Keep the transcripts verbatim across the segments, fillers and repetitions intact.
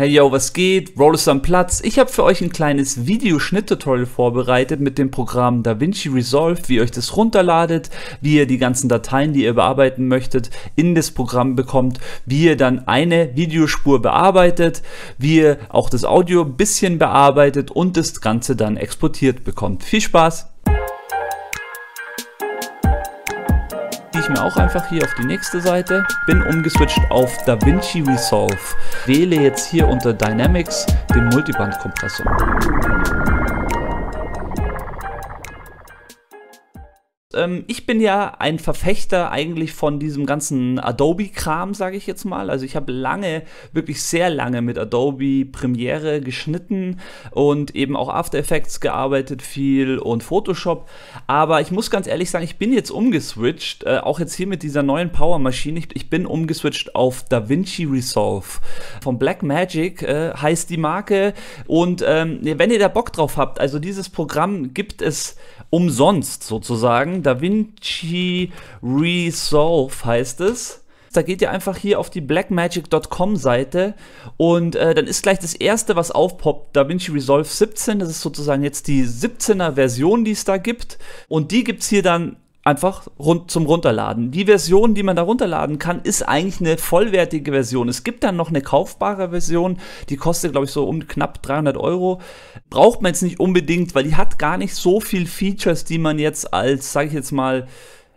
Hey yo, was geht? Rolis am Platz. Ich habe für euch ein kleines Videoschnitt-Tutorial vorbereitet mit dem Programm DaVinci Resolve, wie ihr euch das runterladet, wie ihr die ganzen Dateien, die ihr bearbeiten möchtet, in das Programm bekommt, wie ihr dann eine Videospur bearbeitet, wie ihr auch das Audio ein bisschen bearbeitet und das Ganze dann exportiert bekommt. Viel Spaß! Ich mir auch einfach hier auf die nächste Seite, bin umgeswitcht auf DaVinci Resolve, wähle jetzt hier unter Dynamics den Multiband-Kompressor. Ähm, ich bin ja ein Verfechter eigentlich von diesem ganzen Adobe-Kram, sage ich jetzt mal. Also ich habe lange, wirklich sehr lange mit Adobe Premiere geschnitten und eben auch After Effects gearbeitet viel und Photoshop. Aber ich muss ganz ehrlich sagen, ich bin jetzt umgeswitcht, äh, auch jetzt hier mit dieser neuen Power-Maschine. Ich, ich bin umgeswitcht auf DaVinci Resolve. Von Blackmagic äh, heißt die Marke. Und ähm, wenn ihr da Bock drauf habt, also dieses Programm gibt es umsonst sozusagen. DaVinci Resolve heißt es. Da geht ihr einfach hier auf die blackmagic punkt com Seite und äh, dann ist gleich das erste, was aufpoppt, DaVinci Resolve siebzehn. Das ist sozusagen jetzt die siebzehner Version, die es da gibt, und die gibt es hier dann einfach rund zum Runterladen. Die Version, die man da runterladen kann, ist eigentlich eine vollwertige Version. Es gibt dann noch eine kaufbare Version, die kostet, glaube ich, so um knapp dreihundert Euro. Braucht man jetzt nicht unbedingt, weil die hat gar nicht so viel Features, die man jetzt als, sage ich jetzt mal,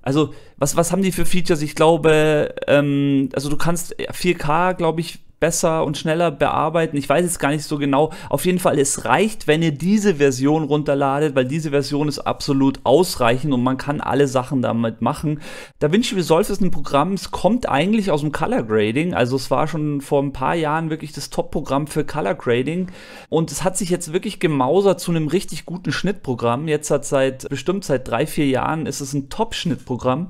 also was, was haben die für Features? Ich glaube, ähm, also du kannst vier K, glaube ich, besser und schneller bearbeiten. Ich weiß jetzt gar nicht so genau. Auf jeden Fall, es reicht, wenn ihr diese Version runterladet, weil diese Version ist absolut ausreichend und man kann alle Sachen damit machen. DaVinci Resolve ist ein Programm, es kommt eigentlich aus dem Color Grading. Also es war schon vor ein paar Jahren wirklich das Top-Programm für Color Grading und es hat sich jetzt wirklich gemausert zu einem richtig guten Schnittprogramm. Jetzt hat seit bestimmt seit drei, vier Jahren ist es ein Top-Schnittprogramm.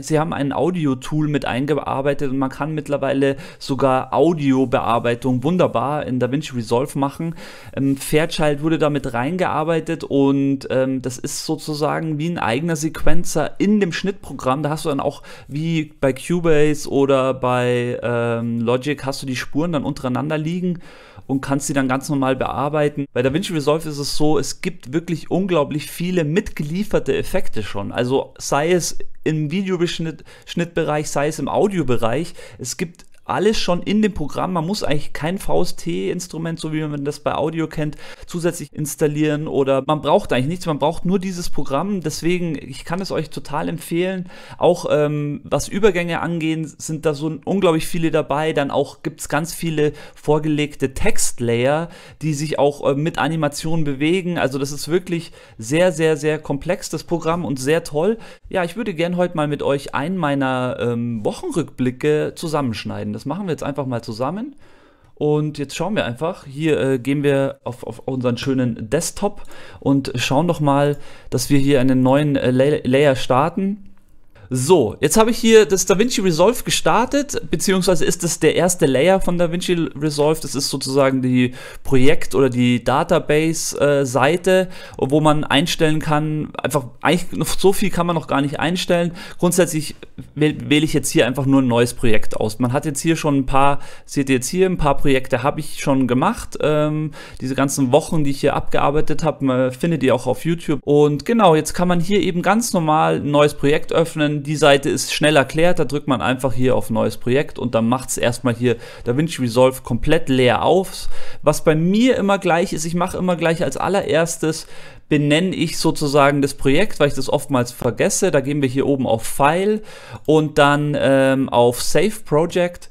Sie haben ein Audio-Tool mit eingearbeitet und man kann mittlerweile sogar Audio-Bearbeitung wunderbar in DaVinci Resolve machen. Ähm, Fairlight wurde damit reingearbeitet und ähm, das ist sozusagen wie ein eigener Sequencer in dem Schnittprogramm. Da hast du dann auch wie bei Cubase oder bei ähm, Logic hast du die Spuren dann untereinander liegen und kannst sie dann ganz normal bearbeiten. Bei DaVinci Resolve ist es so, es gibt wirklich unglaublich viele mitgelieferte Effekte schon. Also sei es im Videoschnittbereich, sei es im Audiobereich. Es gibt alles schon in dem Programm. Man muss eigentlich kein V S T-Instrument, so wie man das bei Audio kennt, zusätzlich installieren oder man braucht eigentlich nichts. Man braucht nur dieses Programm. Deswegen, ich kann es euch total empfehlen. Auch ähm, was Übergänge angehen, sind da so unglaublich viele dabei. Dann auch gibt es ganz viele vorgelegte Textlayer, die sich auch äh, mit Animationen bewegen. Also das ist wirklich sehr, sehr, sehr komplex, das Programm, und sehr toll. Ja, ich würde gerne heute mal mit euch einen meiner ähm, Wochenrückblicke zusammenschneiden. Das machen wir jetzt einfach mal zusammen und jetzt schauen wir einfach, hier äh, gehen wir auf, auf unseren schönen Desktop und schauen doch mal, dass wir hier einen neuen äh, Layer starten. So, jetzt habe ich hier das DaVinci Resolve gestartet, beziehungsweise ist das der erste Layer von DaVinci Resolve. Das ist sozusagen die Projekt- oder die Database-Seite, wo man einstellen kann. Einfach, eigentlich noch so viel kann man noch gar nicht einstellen. Grundsätzlich wähle ich jetzt hier einfach nur ein neues Projekt aus. Man hat jetzt hier schon ein paar, seht ihr jetzt hier, ein paar Projekte habe ich schon gemacht. Ähm, diese ganzen Wochen, die ich hier abgearbeitet habe, findet ihr auch auf YouTube. Und genau, jetzt kann man hier eben ganz normal ein neues Projekt öffnen. Die Seite ist schnell erklärt, da drückt man einfach hier auf neues Projekt und dann macht es erstmal hier DaVinci Resolve komplett leer auf. Was bei mir immer gleich ist, ich mache immer gleich als allererstes, benenne ich sozusagen das Projekt, weil ich das oftmals vergesse. Da gehen wir hier oben auf File und dann ähm, auf Save Project.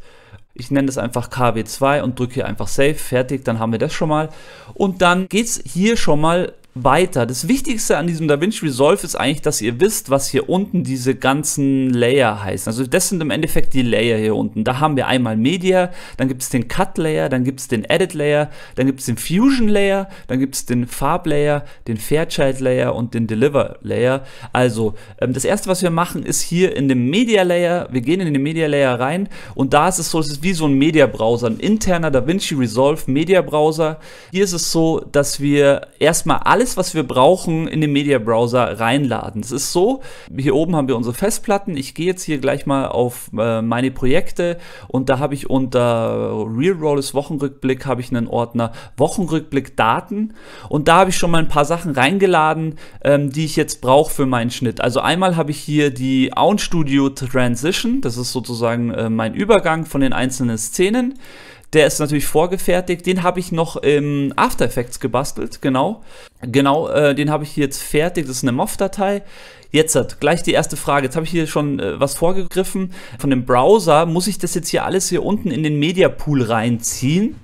Ich nenne das einfach K W zwei und drücke hier einfach Save, fertig, dann haben wir das schon mal. Und dann geht es hier schon mal weiter. Das Wichtigste an diesem DaVinci Resolve ist eigentlich, dass ihr wisst, was hier unten diese ganzen Layer heißen. Also das sind im Endeffekt die Layer hier unten. Da haben wir einmal Media, dann gibt es den Cut Layer, dann gibt es den Edit Layer, dann gibt es den Fusion Layer, dann gibt es den Farb Layer, den Fairlight Layer und den Deliver Layer. Also ähm, das erste, was wir machen, ist hier in dem Media Layer. Wir gehen in den Media Layer rein und da ist es so, es ist wie so ein Mediabrowser, ein interner DaVinci Resolve Mediabrowser. Hier ist es so, dass wir erstmal alle alles, was wir brauchen, in den Mediabrowser reinladen. Es ist so, hier oben haben wir unsere Festplatten. Ich gehe jetzt hier gleich mal auf äh, meine Projekte und da habe ich unter RealRolis Wochenrückblick habe ich einen Ordner Wochenrückblick Daten und da habe ich schon mal ein paar Sachen reingeladen, ähm, die ich jetzt brauche für meinen Schnitt. Also einmal habe ich hier die Own Studio Transition, das ist sozusagen äh, mein Übergang von den einzelnen Szenen. Der ist natürlich vorgefertigt, den habe ich noch im After Effects gebastelt, genau. Genau, äh, den habe ich jetzt fertig, das ist eine M O V-Datei. Jetzt hat gleich die erste Frage, jetzt habe ich hier schon äh, was vorgegriffen. Von dem Browser muss ich das jetzt hier alles hier unten in den Media Pool reinziehen,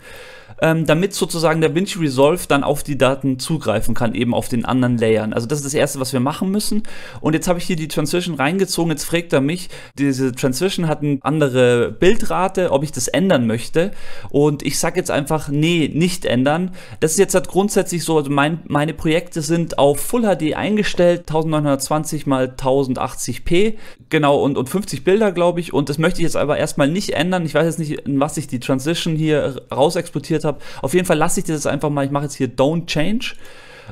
ähm, damit sozusagen der DaVinci Resolve dann auf die Daten zugreifen kann, eben auf den anderen Layern. Also das ist das Erste, was wir machen müssen. Und jetzt habe ich hier die Transition reingezogen, jetzt fragt er mich, diese Transition hat eine andere Bildrate, ob ich das ändern möchte. Und ich sage jetzt einfach, nee, nicht ändern. Das ist jetzt halt grundsätzlich so, also mein, meine Projekte sind auf Full H D eingestellt, neunzehnhundertzwanzig mal tausendachtzig p, genau, und, und fünfzig Bilder, glaube ich. Und das möchte ich jetzt aber erstmal nicht ändern. Ich weiß jetzt nicht, in was ich die Transition hier raus exportiert habe. Auf jeden Fall lasse ich das jetzt einfach mal, ich mache jetzt hier Don't Change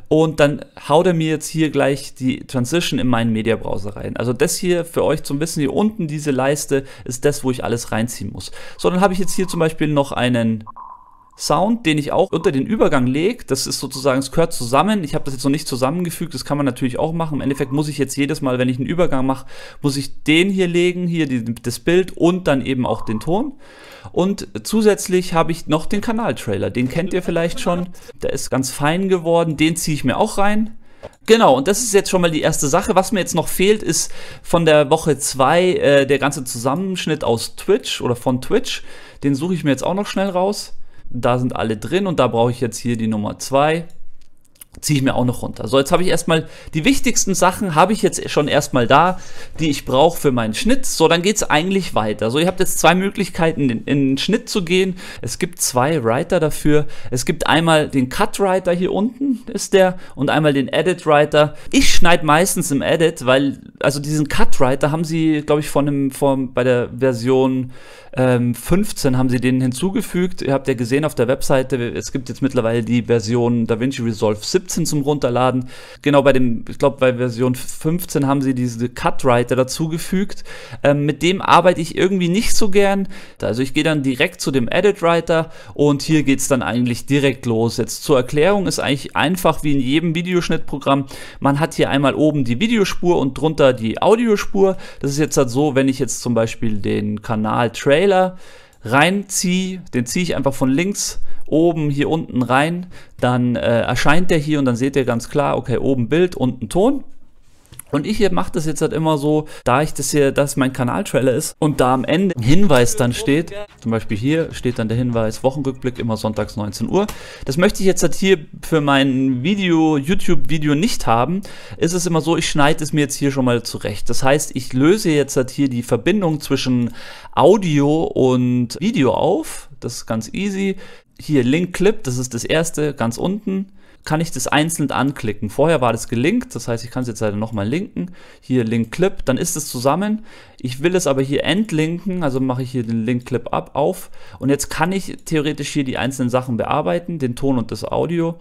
und dann haut er mir jetzt hier gleich die Transition in meinen Mediabrowser rein. Also das hier für euch zum Wissen, hier unten diese Leiste ist das, wo ich alles reinziehen muss. So, dann habe ich jetzt hier zum Beispiel noch einen Sound, den ich auch unter den Übergang lege. Das ist sozusagen, es gehört zusammen. Ich habe das jetzt noch nicht zusammengefügt, das kann man natürlich auch machen. Im Endeffekt muss ich jetzt jedes Mal, wenn ich einen Übergang mache, muss ich den hier legen, hier die, das Bild und dann eben auch den Ton. Und zusätzlich habe ich noch den Kanaltrailer, den kennt ihr vielleicht schon. Der ist ganz fein geworden, den ziehe ich mir auch rein. Genau, und das ist jetzt schon mal die erste Sache. Was mir jetzt noch fehlt, ist von der Woche zwei äh, der ganze Zusammenschnitt aus Twitch oder von Twitch. Den suche ich mir jetzt auch noch schnell raus. Da sind alle drin und da brauche ich jetzt hier die Nummer zwei. Ziehe ich mir auch noch runter. So, jetzt habe ich erstmal die wichtigsten Sachen, habe ich jetzt schon erstmal da, die ich brauche für meinen Schnitt. So, dann geht es eigentlich weiter. So, ihr habt jetzt zwei Möglichkeiten, in, in den Schnitt zu gehen. Es gibt zwei Writer dafür. Es gibt einmal den Cut Writer, hier unten ist der, und einmal den Edit Writer. Ich schneide meistens im Edit, weil, also diesen Cut Writer haben sie, glaube ich, von dem, von, bei der Version ähm, fünfzehn haben sie den hinzugefügt. Ihr habt ja gesehen auf der Webseite, es gibt jetzt mittlerweile die Version DaVinci Resolve siebzehn zum Runterladen. Genau, bei dem, ich glaube bei Version fünfzehn haben sie diese Cut Writer dazugefügt. Ähm, mit dem arbeite ich irgendwie nicht so gern. Also ich gehe dann direkt zu dem Edit Writer und hier geht es dann eigentlich direkt los. Jetzt zur Erklärung ist eigentlich einfach wie in jedem Videoschnittprogramm. Man hat hier einmal oben die Videospur und drunter die Audiospur. Das ist jetzt halt so, wenn ich jetzt zum Beispiel den Kanal Trailer reinziehe, den ziehe ich einfach von links oben hier unten rein, dann äh, erscheint der hier und dann seht ihr ganz klar, okay, oben Bild, unten Ton. Und ich hier mache das jetzt halt immer so, da ich das hier, das mein Kanaltrailer ist und da am Ende ein Hinweis dann steht, zum Beispiel hier steht dann der Hinweis, Wochenrückblick immer sonntags neunzehn Uhr. Das möchte ich jetzt halt hier für mein Video, YouTube-Video nicht haben. Ist es immer so, ich schneide es mir jetzt hier schon mal zurecht. Das heißt, ich löse jetzt halt hier die Verbindung zwischen Audio und Video auf. Das ist ganz easy. Hier Link Clip, das ist das erste, ganz unten, kann ich das einzeln anklicken. Vorher war das gelinkt, das heißt, ich kann es jetzt halt nochmal linken. Hier Link Clip, dann ist es zusammen. Ich will es aber hier entlinken, also mache ich hier den Link Clip ab, auf. Und jetzt kann ich theoretisch hier die einzelnen Sachen bearbeiten, den Ton und das Audio.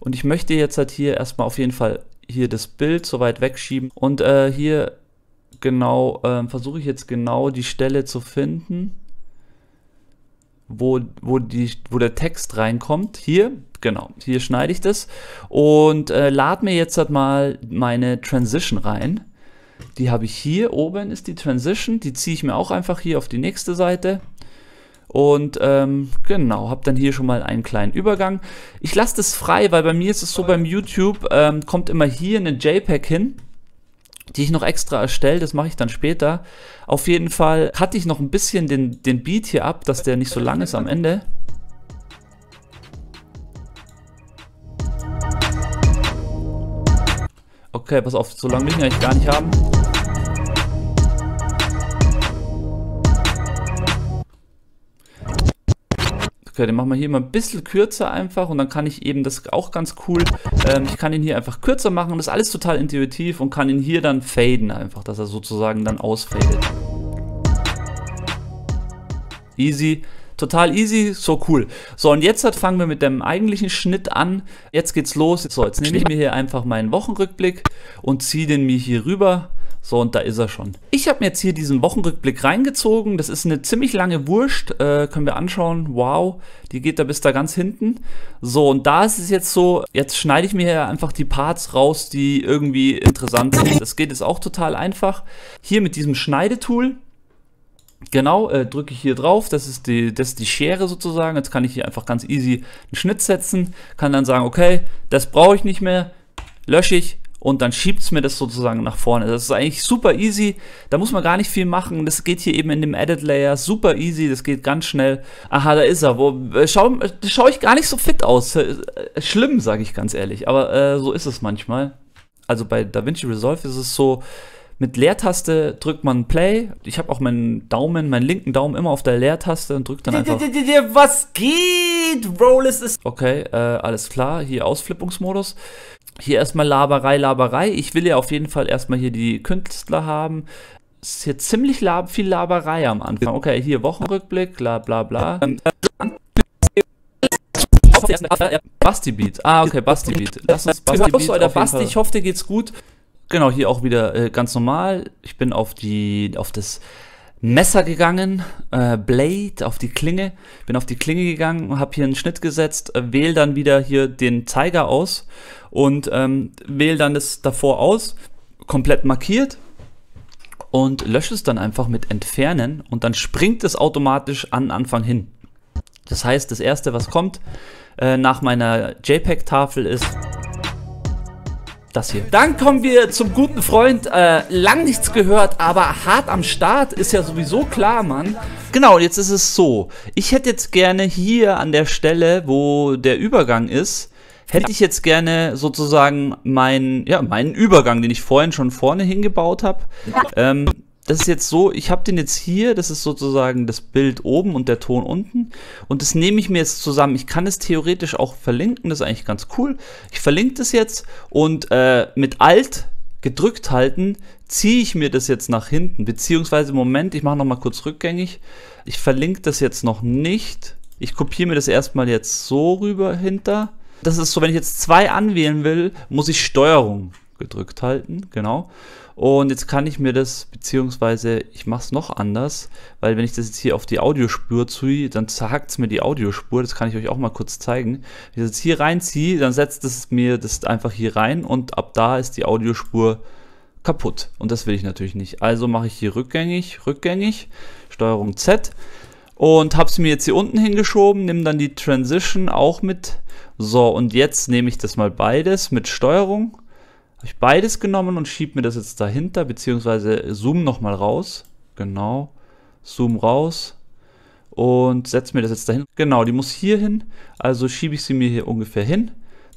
Und ich möchte jetzt halt hier erstmal auf jeden Fall hier das Bild so weit wegschieben. Und äh, hier genau, äh, versuche ich jetzt genau die Stelle zu finden, Wo, wo, die, wo der Text reinkommt. Hier, genau, hier schneide ich das und äh, lade mir jetzt halt mal meine Transition rein. Die habe ich hier oben, ist die Transition, die ziehe ich mir auch einfach hier auf die nächste Seite. Und ähm, genau, habe dann hier schon mal einen kleinen Übergang. Ich lasse das frei, weil bei mir ist es so, beim YouTube ähm, kommt immer hier eine JPEG hin, die ich noch extra erstelle, das mache ich dann später. Auf jeden Fall hatte ich noch ein bisschen den, den Beat hier ab, dass der nicht so lang ist am Ende. Okay, pass auf, so lange will ich ihn eigentlich gar nicht haben. Okay, den machen wir hier mal ein bisschen kürzer einfach und dann kann ich eben, das auch ganz cool, ähm, ich kann ihn hier einfach kürzer machen, das ist alles total intuitiv und kann ihn hier dann faden einfach, dass er sozusagen dann ausfadet. Easy. Total easy, so cool. So, und jetzt halt fangen wir mit dem eigentlichen Schnitt an. Jetzt geht's los. So, jetzt nehme ich mir hier einfach meinen Wochenrückblick und ziehe den mir hier rüber. So, und da ist er schon. Ich habe mir jetzt hier diesen Wochenrückblick reingezogen. Das ist eine ziemlich lange Wurst. Äh, können wir anschauen. Wow, die geht da bis da ganz hinten. So, und da ist es jetzt so, jetzt schneide ich mir hier einfach die Parts raus, die irgendwie interessant sind. Das geht jetzt auch total einfach. Hier mit diesem Schneidetool. Genau, äh, drücke ich hier drauf, das ist, die, das ist die Schere sozusagen. Jetzt kann ich hier einfach ganz easy einen Schnitt setzen, kann dann sagen, okay, das brauche ich nicht mehr, lösche ich und dann schiebt es mir das sozusagen nach vorne. Das ist eigentlich super easy, da muss man gar nicht viel machen, das geht hier eben in dem Edit Layer, super easy, das geht ganz schnell. Aha, da ist er, wo, schau, schau ich gar nicht so fit aus, schlimm, sage ich ganz ehrlich, aber äh, so ist es manchmal. Also bei DaVinci Resolve ist es so, mit Leertaste drückt man Play. Ich habe auch meinen Daumen, meinen linken Daumen immer auf der Leertaste und drückt dann einfach. Was geht? Rolis ist. Okay, äh, alles klar. Hier Ausflippungsmodus. Hier erstmal Laberei, Laberei. Ich will ja auf jeden Fall erstmal hier die Künstler haben. Es ist hier ziemlich lab viel Laberei am Anfang. Okay, hier Wochenrückblick, bla bla bla. Basti Beat. Ah, okay, Basti Beat. Lass uns Basti Beat. Alter, Basti, ich hoffe, dir geht's gut. Genau, hier auch wieder äh, ganz normal. Ich bin auf die, auf das Messer gegangen, äh, Blade, auf die Klinge. Bin auf die Klinge gegangen und habe hier einen Schnitt gesetzt, äh, wähle dann wieder hier den Zeiger aus und ähm, wähle dann das davor aus, komplett markiert und lösche es dann einfach mit Entfernen und dann springt es automatisch an Anfang hin. Das heißt, das erste, was kommt äh, nach meiner JPEG-Tafel ist das hier. Dann kommen wir zum guten Freund, äh, lang nichts gehört, aber hart am Start, ist ja sowieso klar, Mann. Genau, jetzt ist es so, ich hätte jetzt gerne hier an der Stelle, wo der Übergang ist, hätte ich jetzt gerne sozusagen meinen, ja, meinen Übergang, den ich vorhin schon vorne hingebaut habe. Ähm, das ist jetzt so, ich habe den jetzt hier, das ist sozusagen das Bild oben und der Ton unten und das nehme ich mir jetzt zusammen. Ich kann es theoretisch auch verlinken, das ist eigentlich ganz cool. Ich verlinke das jetzt und äh, mit Alt gedrückt halten, ziehe ich mir das jetzt nach hinten, beziehungsweise Moment, ich mache nochmal kurz rückgängig. Ich verlinke das jetzt noch nicht. Ich kopiere mir das erstmal jetzt so rüber hinter. Das ist so, wenn ich jetzt zwei anwählen will, muss ich Steuerung gedrückt halten, genau. Und jetzt kann ich mir das, beziehungsweise ich mache es noch anders, weil wenn ich das jetzt hier auf die Audiospur ziehe, dann zerhackt es mir die Audiospur, das kann ich euch auch mal kurz zeigen. Wenn ich das jetzt hier reinziehe, dann setzt es mir das einfach hier rein und ab da ist die Audiospur kaputt. Und das will ich natürlich nicht. Also mache ich hier rückgängig, rückgängig, Steuerung Z und habe es mir jetzt hier unten hingeschoben, nehme dann die Transition auch mit. So, und jetzt nehme ich das mal beides mit Steuerung. Habe ich beides genommen und schiebe mir das jetzt dahinter, beziehungsweise zoom nochmal raus. Genau, zoom raus und setze mir das jetzt dahin. Genau, die muss hier hin, also schiebe ich sie mir hier ungefähr hin.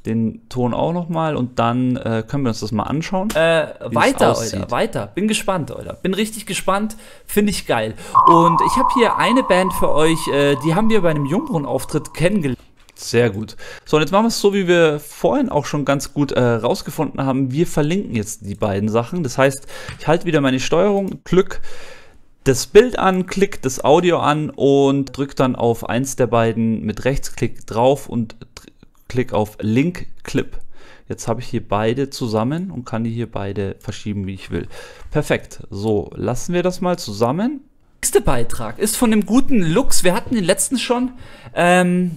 Den Ton auch nochmal und dann äh, können wir uns das mal anschauen. Äh, weiter, Alter, weiter. Bin gespannt, Alter. Bin richtig gespannt. Finde ich geil. Und ich habe hier eine Band für euch, äh, die haben wir bei einem Jungbrunnen-Auftritt kennengelernt. Sehr gut. So, und jetzt machen wir es so, wie wir vorhin auch schon ganz gut äh, rausgefunden haben. Wir verlinken jetzt die beiden Sachen. Das heißt, ich halte wieder meine Steuerung, klick das Bild an, klick das Audio an und drücke dann auf eins der beiden mit Rechtsklick drauf und klick auf Link Clip. Jetzt habe ich hier beide zusammen und kann die hier beide verschieben, wie ich will. Perfekt. So, lassen wir das mal zusammen. Der nächste Beitrag ist von dem guten Lux. Wir hatten den letzten schon. Ähm...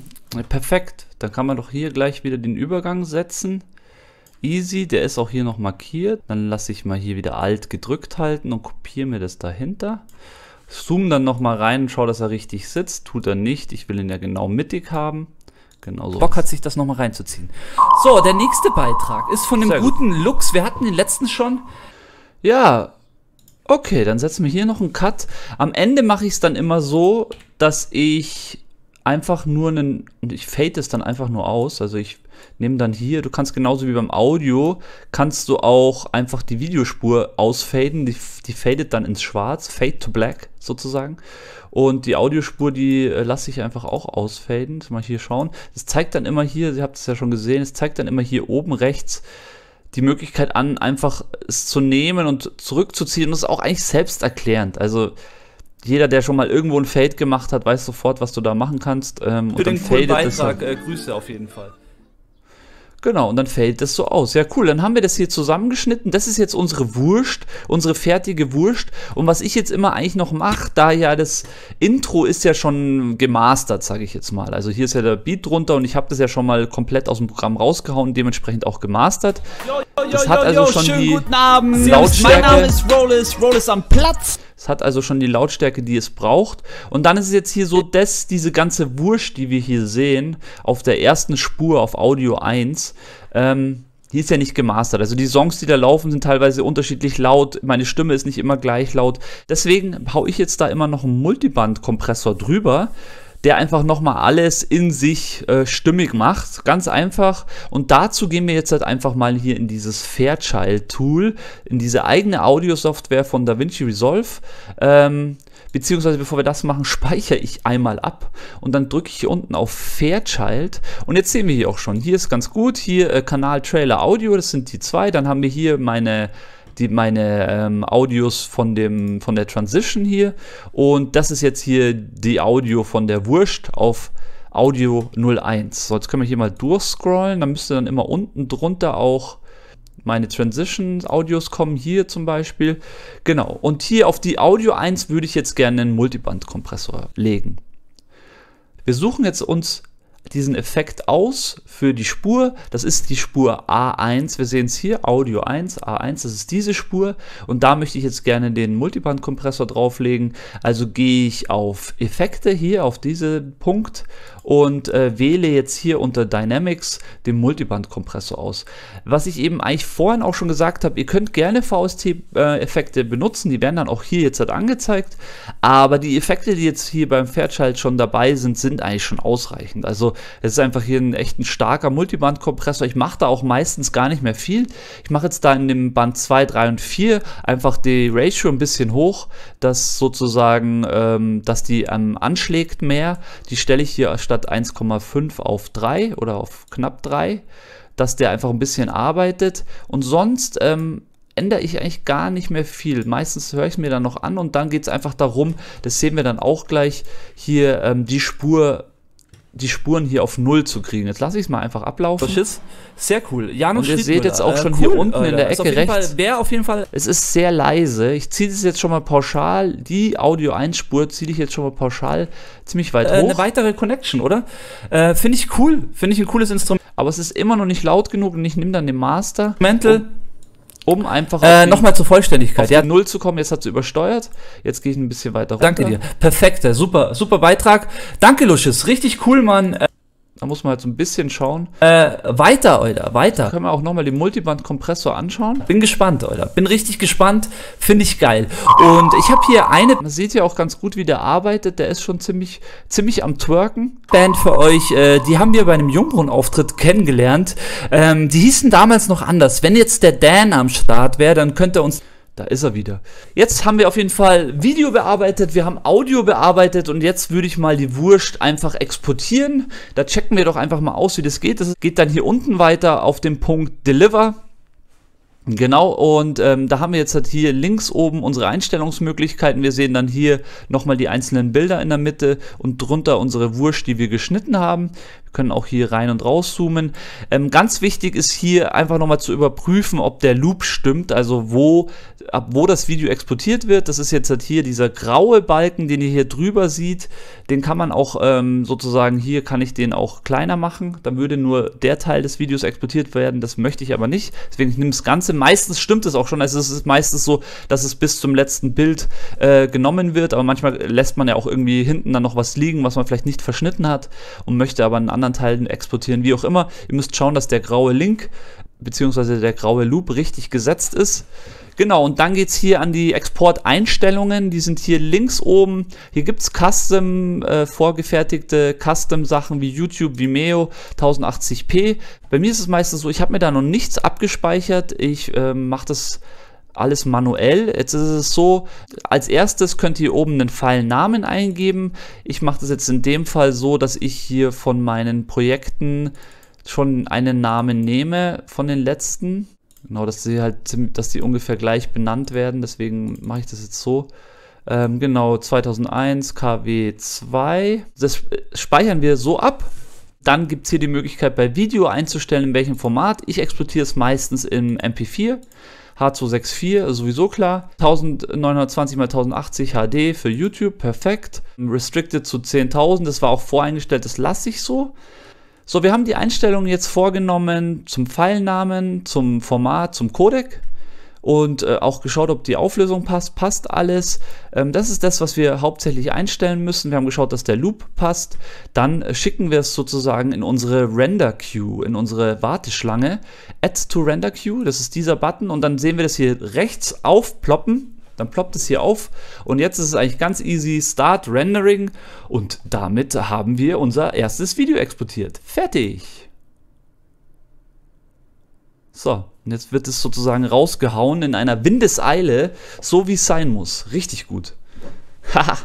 Perfekt, dann kann man doch hier gleich wieder den Übergang setzen. Easy, der ist auch hier noch markiert. Dann lasse ich mal hier wieder Alt gedrückt halten und kopiere mir das dahinter. Zoom dann nochmal rein und schaue, dass er richtig sitzt. Tut er nicht, ich will ihn ja genau mittig haben. Genau so. Bock hat sich das nochmal reinzuziehen. So, der nächste Beitrag ist von dem guten Lux. Wir hatten den letzten schon. Ja, okay, dann setzen wir hier noch einen Cut. Am Ende mache ich es dann immer so, dass ich einfach nur einen, ich fade es dann einfach nur aus, also ich nehme dann hier, du kannst genauso wie beim Audio, kannst du auch einfach die Videospur ausfaden, die, die fadet dann ins Schwarz, Fade to Black sozusagen und die Audiospur, die äh, lasse ich einfach auch ausfaden, mal hier schauen, das zeigt dann immer hier, ihr habt es ja schon gesehen, es zeigt dann immer hier oben rechts die Möglichkeit an, einfach es zu nehmen und zurückzuziehen und das ist auch eigentlich selbsterklärend, also jeder, der schon mal irgendwo ein Fade gemacht hat, weiß sofort, was du da machen kannst. Ähm, Für und den coolen Beitrag, äh, Grüße auf jeden Fall. Genau, und dann fällt das so aus. Ja, cool, dann haben wir das hier zusammengeschnitten. Das ist jetzt unsere Wurst, unsere fertige Wurst. Und was ich jetzt immer eigentlich noch mache, da ja das Intro ist ja schon gemastert, sage ich jetzt mal. Also hier ist ja der Beat drunter und ich habe das ja schon mal komplett aus dem Programm rausgehauen, dementsprechend auch gemastert. Yo, yo, yo, das hat also yo, yo, schon schönen die guten Abend. Lautstärke. Mein Name ist Rolis, Rolis am Platz. Es hat also schon die Lautstärke, die es braucht. Und dann ist es jetzt hier so, dass diese ganze Wurst, die wir hier sehen, auf der ersten Spur auf Audio eins, ähm, die ist ja nicht gemastert. Also die Songs, die da laufen, sind teilweise unterschiedlich laut. Meine Stimme ist nicht immer gleich laut. Deswegen haue ich jetzt da immer noch einen Multiband-Kompressor drüber, der einfach nochmal alles in sich äh, stimmig macht. Ganz einfach. Und dazu gehen wir jetzt halt einfach mal hier in dieses Fairchild-Tool, in diese eigene Audio-Software von DaVinci Resolve. Ähm, beziehungsweise bevor wir das machen, speichere ich einmal ab und dann drücke ich hier unten auf Fairchild. Und jetzt sehen wir hier auch schon, hier ist ganz gut, hier äh, Kanal, Trailer, Audio, das sind die zwei. Dann haben wir hier meine... Die, meine ähm, Audios von, dem, von der Transition hier, und das ist jetzt hier die Audio von der Wurst auf Audio null eins. So, jetzt können wir hier mal durchscrollen, dann müsste dann immer unten drunter auch meine Transition-Audios kommen, hier zum Beispiel. Genau, und hier auf die Audio eins würde ich jetzt gerne einen Multiband-Kompressor legen. Wir suchen jetzt uns diesen Effekt aus für die Spur. Das ist die Spur A eins. Wir sehen es hier, Audio eins, A eins, das ist diese Spur. Und da möchte ich jetzt gerne den Multiband-Kompressor drauflegen. Also gehe ich auf Effekte hier, auf diesen Punkt, und äh, wähle jetzt hier unter Dynamics den Multiband-Kompressor aus. Was ich eben eigentlich vorhin auch schon gesagt habe, ihr könnt gerne V S T-Effekte benutzen, die werden dann auch hier jetzt halt angezeigt. Aber die Effekte, die jetzt hier beim Fairchild schon dabei sind, sind eigentlich schon ausreichend. Also es ist einfach hier ein echt ein starker Multiband-Kompressor. Ich mache da auch meistens gar nicht mehr viel. Ich mache jetzt da in dem Band zwei, drei und vier einfach die Ratio ein bisschen hoch, dass sozusagen, ähm, dass die ähm, anschlägt mehr. Die stelle ich hier statt eins Komma fünf auf drei oder auf knapp drei, dass der einfach ein bisschen arbeitet. Und sonst ähm, ändere ich eigentlich gar nicht mehr viel. Meistens höre ich es mir dann noch an und dann geht es einfach darum, das sehen wir dann auch gleich, hier ähm, die Spur die Spuren hier auf null zu kriegen. Jetzt lasse ich es mal einfach ablaufen. Sehr cool. Janus, und ihr seht jetzt auch schon äh, cool, hier unten Alter. in der Ecke auf jeden rechts. Wäre auf jeden Fall. Es ist sehr leise. Ich ziehe das jetzt schon mal pauschal. Die Audio eins Spur ziehe ich jetzt schon mal pauschal ziemlich weit äh, hoch. Eine weitere Connection, oder? Äh, Finde ich cool. Finde ich ein cooles Instrument. Aber es ist immer noch nicht laut genug und ich nehme dann den Master. Mental. Um einfach äh, nochmal zur Vollständigkeit, ja, null zu kommen. Jetzt hat sie übersteuert. Jetzt gehe ich ein bisschen weiter runter. Danke dir. Perfekter, super, super Beitrag. Danke, Luschis. Richtig cool, Mann. Da muss man halt so ein bisschen schauen. Äh, weiter, Alter, weiter. Da können wir auch nochmal den Multiband-Kompressor anschauen. Bin gespannt, Alter. Bin richtig gespannt. Finde ich geil. Und ich habe hier eine... Man sieht ja auch ganz gut, wie der arbeitet. Der ist schon ziemlich, ziemlich am Twerken. Band für euch, äh, die haben wir bei einem Jungbrunnen-Auftritt kennengelernt. Ähm, die hießen damals noch anders. Wenn jetzt der Dan am Start wäre, dann könnte er uns... Da ist er wieder. Jetzt haben wir auf jeden Fall Video bearbeitet, wir haben Audio bearbeitet und jetzt würde ich mal die Wurst einfach exportieren. Da checken wir doch einfach mal aus, wie das geht. Das geht dann hier unten weiter auf den Punkt Deliver. Genau, und ähm, da haben wir jetzt halt hier links oben unsere Einstellungsmöglichkeiten. Wir sehen dann hier nochmal die einzelnen Bilder in der Mitte und drunter unsere Wurst, die wir geschnitten haben. Wir können auch hier rein und rauszoomen. Ähm, ganz wichtig ist hier einfach nochmal zu überprüfen, ob der Loop stimmt, also wo, ab wo das Video exportiert wird. Das ist jetzt halt hier dieser graue Balken, den ihr hier drüber seht. Den kann man auch ähm, sozusagen, hier kann ich den auch kleiner machen. Dann würde nur der Teil des Videos exportiert werden. Das möchte ich aber nicht. Deswegen nehme ich das Ganze. Meistens stimmt es auch schon. Also es ist meistens so, dass es bis zum letzten Bild äh, genommen wird. Aber manchmal lässt man ja auch irgendwie hinten dann noch was liegen, was man vielleicht nicht verschnitten hat und möchte aber einen anderen Teil exportieren, wie auch immer. Ihr müsst schauen, dass der graue Link bzw. der graue Loop richtig gesetzt ist. Genau, und dann geht es hier an die Exporteinstellungen. Die sind hier links oben. Hier gibt es Custom, äh, vorgefertigte Custom-Sachen wie YouTube, Vimeo, tausendachtzig p. Bei mir ist es meistens so, ich habe mir da noch nichts abgespeichert. Ich äh, mache das alles manuell. Jetzt ist es so, als erstes könnt ihr oben einen Filenamen eingeben. Ich mache das jetzt in dem Fall so, dass ich hier von meinen Projekten schon einen Namen nehme, von den letzten. Genau, dass sie halt, dass die ungefähr gleich benannt werden, deswegen mache ich das jetzt so. ähm, genau zweitausendeins K W zwei. Das speichern wir so ab. Dann gibt es hier die Möglichkeit, bei Video einzustellen, in welchem Format. Ich exportiere es meistens in M P vier. H zwei sechs vier, sowieso klar. neunzehnhundertzwanzig mal tausendachtzig H D für YouTube, perfekt. Restricted zu zehntausend, das war auch voreingestellt, das lasse ich so. So, wir haben die Einstellungen jetzt vorgenommen zum Filenamen, zum Format, zum Codec. Und äh, auch geschaut, ob die Auflösung passt. Passt alles. Ähm, das ist das, was wir hauptsächlich einstellen müssen. Wir haben geschaut, dass der Loop passt. Dann äh, schicken wir es sozusagen in unsere Render Queue, in unsere Warteschlange. Add to Render Queue, das ist dieser Button. Und dann sehen wir das hier rechts aufploppen. Dann ploppt es hier auf. Und jetzt ist es eigentlich ganz easy. Start Rendering. Und damit haben wir unser erstes Video exportiert. Fertig. So, und jetzt wird es sozusagen rausgehauen in einer Windeseile, so wie es sein muss. Richtig gut. Haha.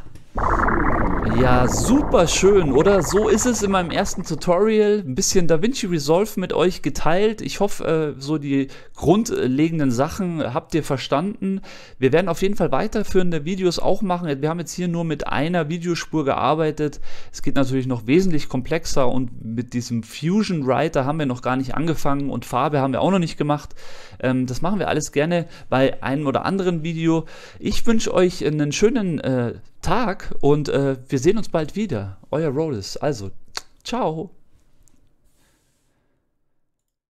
Ja, super schön, oder? So ist es in meinem ersten Tutorial. Ein bisschen DaVinci Resolve mit euch geteilt. Ich hoffe, so die grundlegenden Sachen habt ihr verstanden. Wir werden auf jeden Fall weiterführende Videos auch machen. Wir haben jetzt hier nur mit einer Videospur gearbeitet. Es geht natürlich noch wesentlich komplexer und mit diesem Fusion Writer haben wir noch gar nicht angefangen und Farbe haben wir auch noch nicht gemacht. Das machen wir alles gerne bei einem oder anderen Video. Ich wünsche euch einen schönen Tag und wir sehen uns bald wieder. Euer Rolis. Also, ciao.